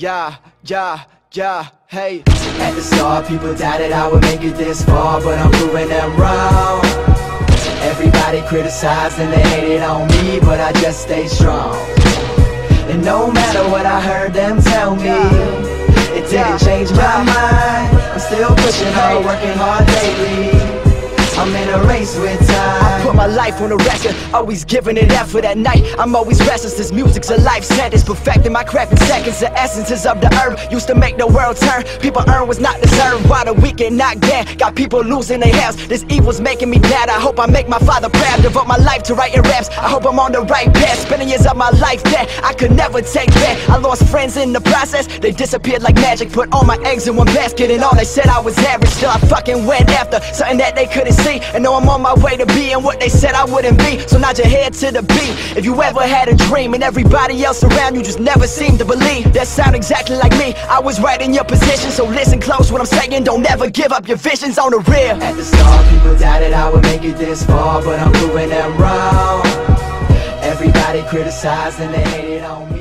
Yeah, hey. At the start, people doubted I would make it this far, but I'm proving them wrong. Everybody criticized and they hated on me, but I just stayed strong. And no matter what I heard them tell me, it didn't change my mind. I'm still pushing hard, working hard daily. I'm in a race with time. I put my life on a record, always giving it effort. At night, I'm always restless. This music's a life sentence, perfecting my craft in seconds. The essences of the herb used to make the world turn. People earn what's not deserved, while the weak and knocked down. Got people losing their heads. This evil's making me mad. I hope I make my father proud. Devote my life to writing raps. I hope I'm on the right path. Spending years of my life that I could never take back. I lost friends in the process. They disappeared like magic. Put all my eggs in one basket, and all they said I was average. Still I fucking went after something that they couldn't see. And know I'm on my way to being what they said I wouldn't be. So nod your head to the beat if you ever had a dream, and everybody else around you just never seemed to believe. That sound exactly like me. I was right in your position, so listen close what I'm saying. Don't ever give up your visions on the real. At the start, people doubted I would make it this far, but I'm proving them wrong. Everybody criticized and they hated on me.